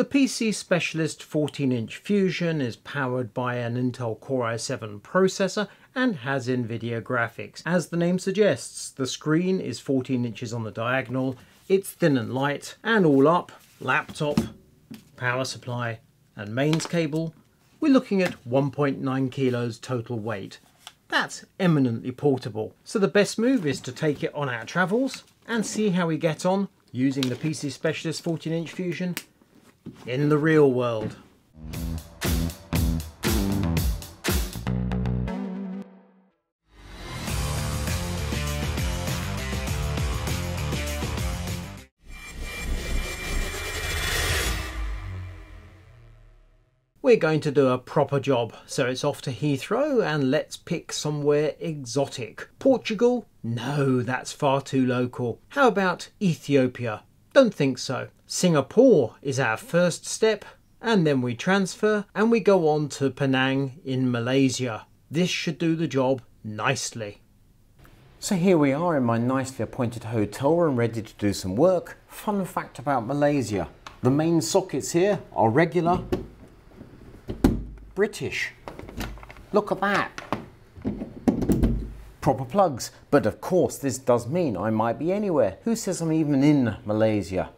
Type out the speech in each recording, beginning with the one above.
The PC Specialist 14-inch Fusion is powered by an Intel Core i7 processor and has NVIDIA graphics. As the name suggests, the screen is 14 inches on the diagonal, it's thin and light, and all up, laptop, power supply, and mains cable, we're looking at 1.9 kilos total weight. That's eminently portable. So the best move is to take it on our travels and see how we get on using the PC Specialist 14-inch Fusion in the real world. We're going to do a proper job, so it's off to Heathrow and let's pick somewhere exotic. Portugal? No, that's far too local. How about Ethiopia? Don't think so. Singapore is our first step, and then we transfer and we go on to Penang in Malaysia. This should do the job nicely. So here we are in my nicely appointed hotel room, ready to do some work. Fun fact about Malaysia, the main sockets here are regular British. Look at that. Proper plugs. But of course this does mean I might be anywhere. Who says I'm even in Malaysia?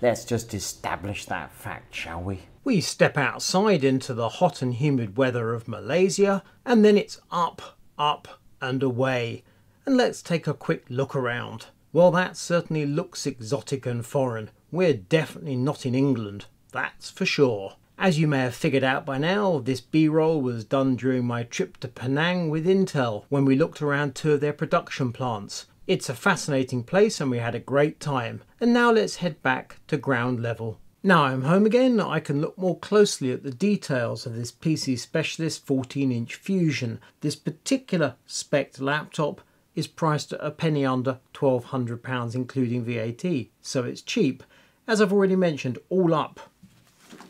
Let's just establish that fact, shall we? We step outside into the hot and humid weather of Malaysia, and then it's up, up and away. And let's take a quick look around. Well, that certainly looks exotic and foreign. We're definitely not in England, that's for sure. As you may have figured out by now, this B-roll was done during my trip to Penang with Intel when we looked around two of their production plants. It's a fascinating place and we had a great time. And now let's head back to ground level. Now I'm home again, I can look more closely at the details of this PC Specialist 14-inch Fusion. This particular spec'd laptop is priced at a penny under £1,200 including VAT, so it's cheap. As I've already mentioned, all up,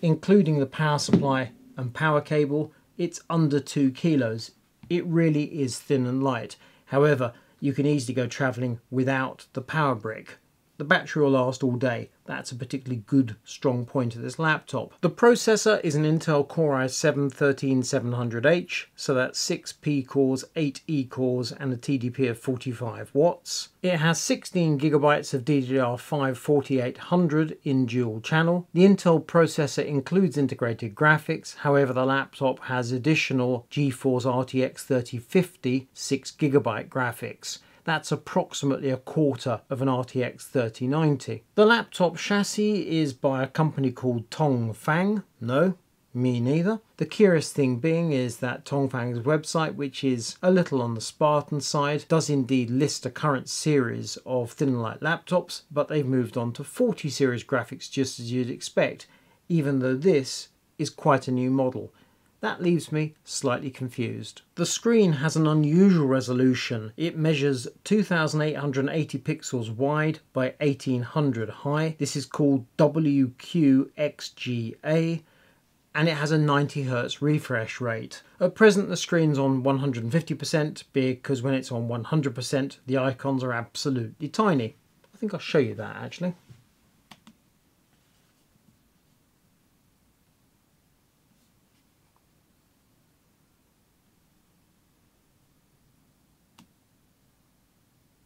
including the power supply and power cable, it's under 2 kilos. It really is thin and light. However, you can easily go travelling without the power brick. The battery will last all day. That's a particularly good strong point of this laptop. The processor is an Intel Core i7 13700H, so that's 6P cores, 8E cores and a TDP of 45 watts. It has 16GB of DDR5 4800 in dual channel. The Intel processor includes integrated graphics, however the laptop has additional GeForce RTX 3050 6GB graphics. That's approximately a quarter of an RTX 3090. The laptop chassis is by a company called Tongfang. No, me neither. The curious thing being is that Tongfang's website, which is a little on the Spartan side, does indeed list a current series of thin and light laptops, but they've moved on to 40 series graphics just as you'd expect, even though this is quite a new model. That leaves me slightly confused. The screen has an unusual resolution. It measures 2880 pixels wide by 1800 high. This is called WQXGA and it has a 90Hz refresh rate. At present the screen's on 150% because when it's on 100% the icons are absolutely tiny. I think I'll show you that actually.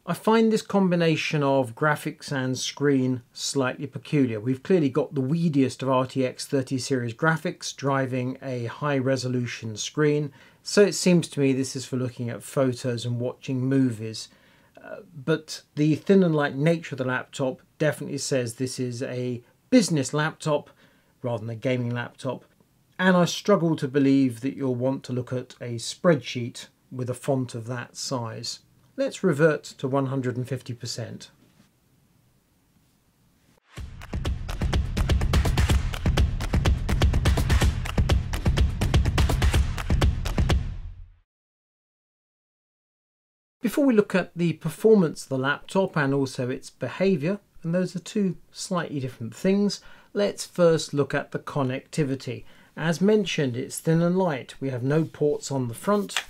I find this combination of graphics and screen slightly peculiar. We've clearly got the weediest of RTX 30 series graphics driving a high resolution screen, so it seems to me this is for looking at photos and watching movies. But the thin and light nature of the laptop definitely says this is a business laptop rather than a gaming laptop, and I struggle to believe that you'll want to look at a spreadsheet with a font of that size. Let's revert to 150%. Before we look at the performance of the laptop and also its behaviour, and those are two slightly different things, let's first look at the connectivity. As mentioned, it's thin and light. We have no ports on the front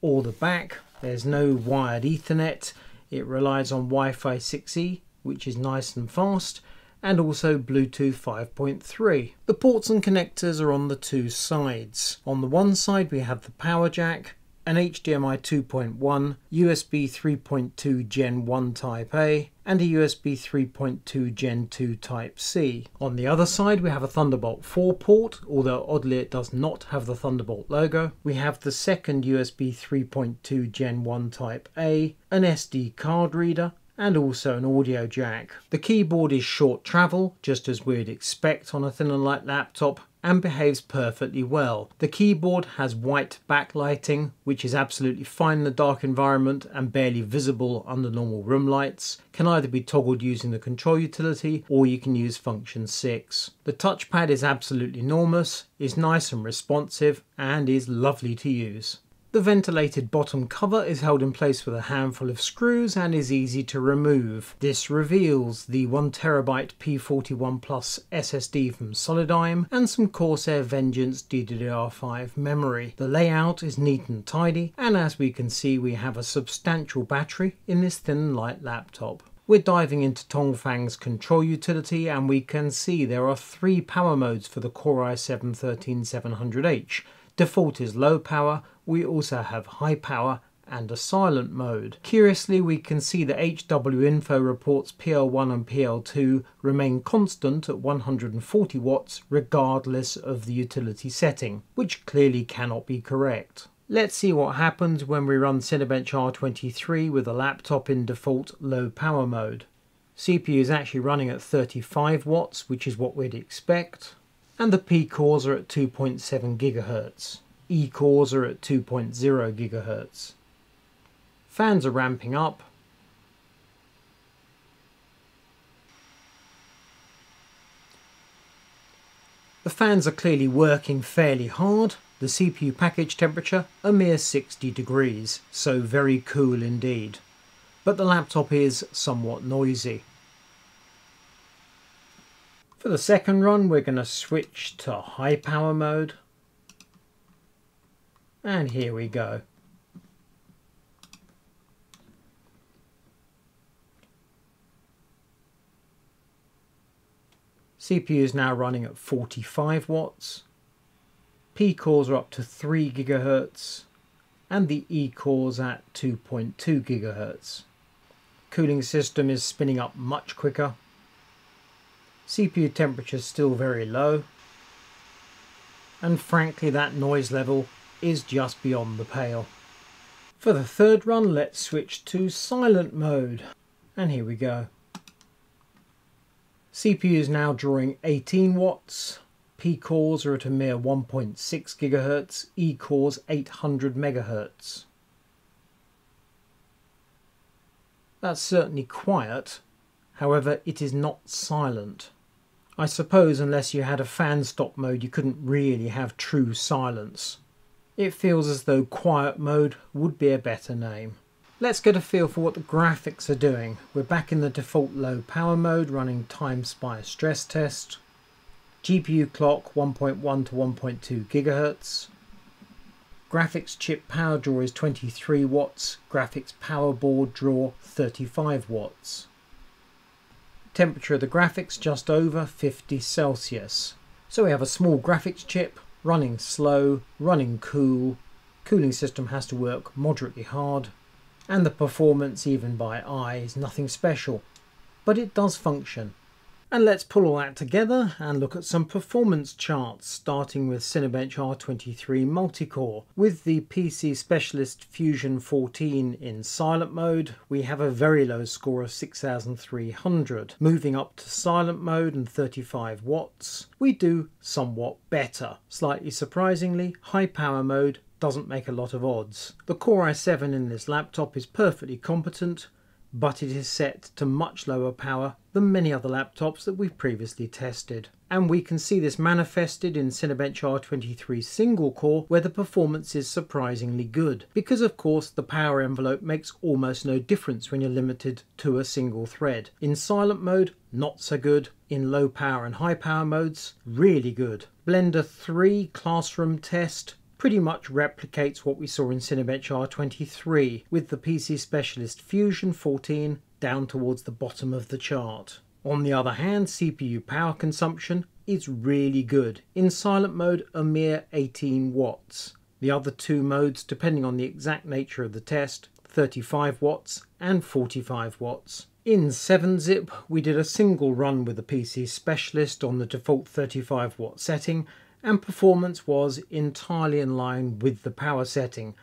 or the back. There's no wired Ethernet, it relies on Wi-Fi 6E, which is nice and fast, and also Bluetooth 5.3. The ports and connectors are on the two sides. On the one side we have the power jack, an HDMI 2.1, USB 3.2 Gen 1 Type A, and a USB 3.2 Gen 2 Type C. On the other side we have a Thunderbolt 4 port, although oddly it does not have the Thunderbolt logo. We have the second USB 3.2 Gen 1 Type A, an SD card reader, and also an audio jack. The keyboard is short travel, just as we'd expect on a thin and light laptop, and behaves perfectly well. The keyboard has white backlighting, which is absolutely fine in the dark environment and barely visible under normal room lights. Can either be toggled using the control utility, or you can use function 6. The touchpad is absolutely enormous, is nice and responsive, and is lovely to use. The ventilated bottom cover is held in place with a handful of screws and is easy to remove. This reveals the 1TB P41 Plus SSD from Solidigm and some Corsair Vengeance DDR5 memory. The layout is neat and tidy, and as we can see we have a substantial battery in this thin and light laptop. We're diving into Tongfang's control utility, and we can see there are three power modes for the Core i7 13700H. Default is low power. We also have high power and a silent mode. Curiously, we can see that HWInfo reports PL1 and PL2 remain constant at 140 watts regardless of the utility setting, which clearly cannot be correct. Let's see what happens when we run Cinebench R23 with a laptop in default low power mode. CPU is actually running at 35 watts, which is what we'd expect, and the P cores are at 2.7 GHz. E cores are at 2.0 GHz. Fans are ramping up. The fans are clearly working fairly hard. The CPU package temperature a mere 60 degrees, so very cool indeed. But the laptop is somewhat noisy. For the second run, we're going to switch to high power mode. And here we go. CPU is now running at 45 watts. P cores are up to 3 GHz and the E cores at 2.2 GHz. Cooling system is spinning up much quicker. CPU temperature is still very low. And frankly, that noise level is just beyond the pale. For the third run, let's switch to silent mode, and here we go. CPU is now drawing 18 watts, P cores are at a mere 1.6 GHz, E cores 800 MHz. That's certainly quiet, however it is not silent. I suppose unless you had a fan stop mode you couldn't really have true silence. It feels as though quiet mode would be a better name. Let's get a feel for what the graphics are doing. We're back in the default low power mode running Time Spy stress test. GPU clock 1.1 to 1.2 GHz. Graphics chip power draw is 23 watts. Graphics power board draw 35 watts. Temperature of the graphics just over 50 Celsius. So we have a small graphics chip. Running slow, running cool, cooling system has to work moderately hard, and the performance, even by eye, is nothing special, but it does function. And let's pull all that together and look at some performance charts, starting with Cinebench R23 multicore. With the PC Specialist Fusion 14 in silent mode, we have a very low score of 6,300. Moving up to silent mode and 35 watts, we do somewhat better. Slightly surprisingly, high power mode doesn't make a lot of odds. The Core i7 in this laptop is perfectly competent, but it is set to much lower power than many other laptops that we've previously tested. And we can see this manifested in Cinebench R23 single core, where the performance is surprisingly good, because of course the power envelope makes almost no difference when you're limited to a single thread. In silent mode, not so good. In low power and high power modes, really good. Blender 3 classroom test pretty much replicates what we saw in Cinebench R23, with the PC Specialist Fusion 14 down towards the bottom of the chart. On the other hand, CPU power consumption is really good. In silent mode, a mere 18 watts. The other two modes, depending on the exact nature of the test, 35 watts and 45 watts. In 7-zip, we did a single run with the PC Specialist on the default 35 watt setting, and performance was entirely in line with the power setting.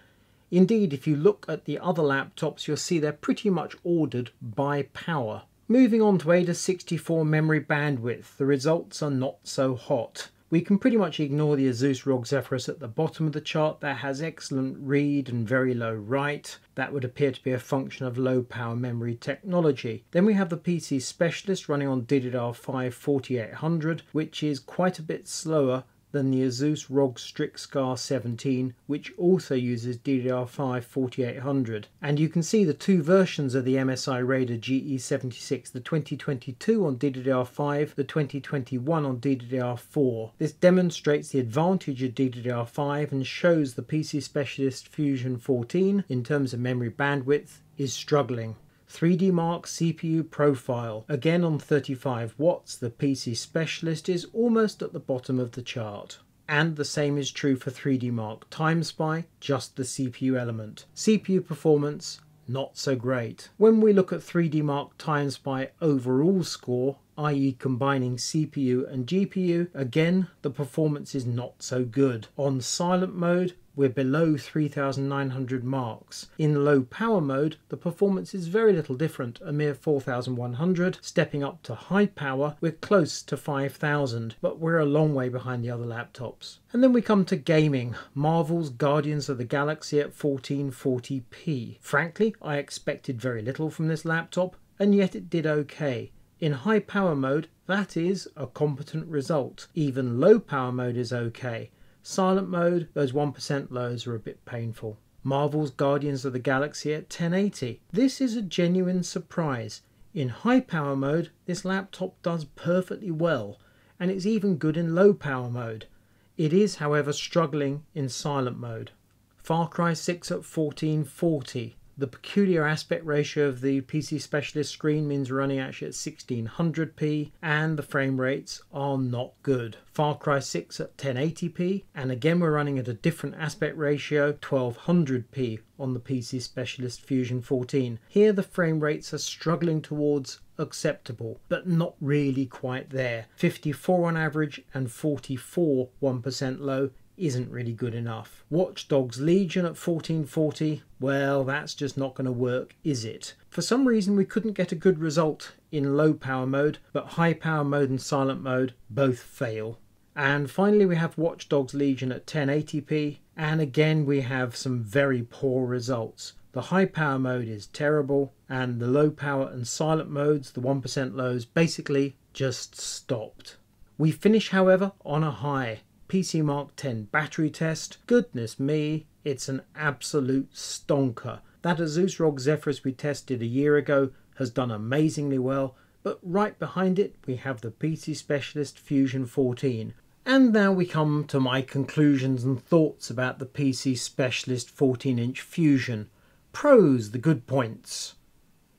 Indeed, if you look at the other laptops, you'll see they're pretty much ordered by power. Moving on to AIDA64 memory bandwidth, the results are not so hot. We can pretty much ignore the ASUS ROG Zephyrus at the bottom of the chart that has excellent read and very low write. That would appear to be a function of low power memory technology. Then we have the PC Specialist running on DDR5 4800, which is quite a bit slower than the ASUS ROG Zephyrus 17, which also uses DDR5 4800. And you can see the two versions of the MSI Raider GE76, the 2022 on DDR5, the 2021 on DDR4. This demonstrates the advantage of DDR5 and shows the PC Specialist Fusion 14, in terms of memory bandwidth, is struggling. 3DMark CPU profile. Again on 35 watts, the PC Specialist is almost at the bottom of the chart. And the same is true for 3DMark. Time Spy, just the CPU element. CPU performance, not so great. When we look at 3DMark Time Spy overall score, i.e. combining CPU and GPU, again, the performance is not so good. On silent mode, we're below 3,900 marks. In low power mode, the performance is very little different, a mere 4,100. Stepping up to high power, we're close to 5,000, but we're a long way behind the other laptops. And then we come to gaming. Marvel's Guardians of the Galaxy at 1440p. Frankly, I expected very little from this laptop, and yet it did okay. In high power mode, that is a competent result. Even low power mode is okay. Silent mode, those 1% lows are a bit painful. Marvel's Guardians of the Galaxy at 1080. This is a genuine surprise. In high power mode, this laptop does perfectly well, and it's even good in low power mode. It is, however, struggling in silent mode. Far Cry 6 at 1440. The peculiar aspect ratio of the PC Specialist screen means we're running actually at 1600p, and the frame rates are not good. Far Cry 6 at 1080p, and again we're running at a different aspect ratio, 1200p on the PC Specialist Fusion 14. Here the frame rates are struggling towards acceptable, but not really quite there. 54 on average and 44 1% low isn't really good enough. Watch Dogs Legion at 1440, well, that's just not going to work, is it? For some reason we couldn't get a good result in low power mode, but high power mode and silent mode both fail. And finally we have Watch Dogs Legion at 1080p, and again we have some very poor results. The high power mode is terrible, and the low power and silent modes, the 1% lows, basically just stopped. We finish, however, on a high. PC Mark 10 battery test. Goodness me, it's an absolute stonker. That ASUS ROG Zephyrus we tested a year ago has done amazingly well, but right behind it we have the PC Specialist Fusion 14. And now we come to my conclusions and thoughts about the PC Specialist 14-inch Fusion. Pros, the good points.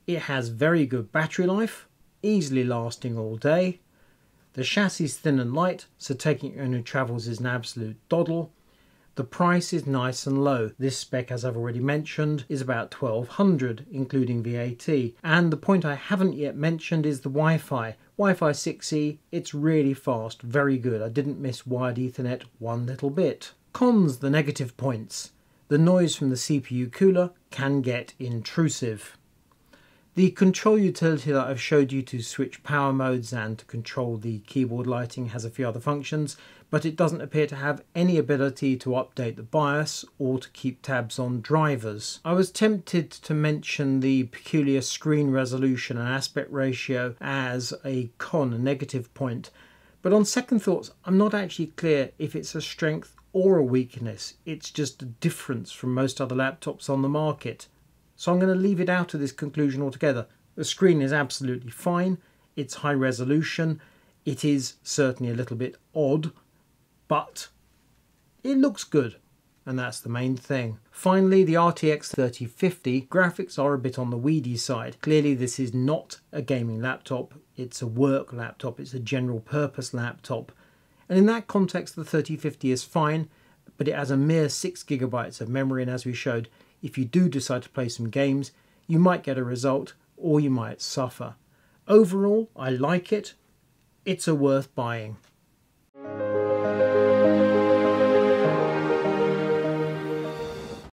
It has very good battery life, easily lasting all day. The chassis is thin and light, so taking it on who travels is an absolute doddle. The price is nice and low. This spec, as I've already mentioned, is about 1200 including VAT. And the point I haven't yet mentioned is the Wi-Fi. Wi-Fi 6E, it's really fast, very good. I didn't miss wired Ethernet one little bit. Cons, the negative points. The noise from the CPU cooler can get intrusive. The control utility that I've showed you to switch power modes and to control the keyboard lighting has a few other functions, but it doesn't appear to have any ability to update the BIOS or to keep tabs on drivers. I was tempted to mention the peculiar screen resolution and aspect ratio as a con, a negative point, but on second thoughts, I'm not actually clear if it's a strength or a weakness. It's just a difference from most other laptops on the market. So I'm going to leave it out of this conclusion altogether. The screen is absolutely fine, it's high resolution, it is certainly a little bit odd, but it looks good, and that's the main thing. Finally, the RTX 3050 graphics are a bit on the weedy side. Clearly this is not a gaming laptop, it's a work laptop, it's a general purpose laptop. And in that context, the 3050 is fine, but it has a mere 6 GB of memory. And as we showed, if you do decide to play some games, you might get a result or you might suffer. Overall, I like it. It's worth buying.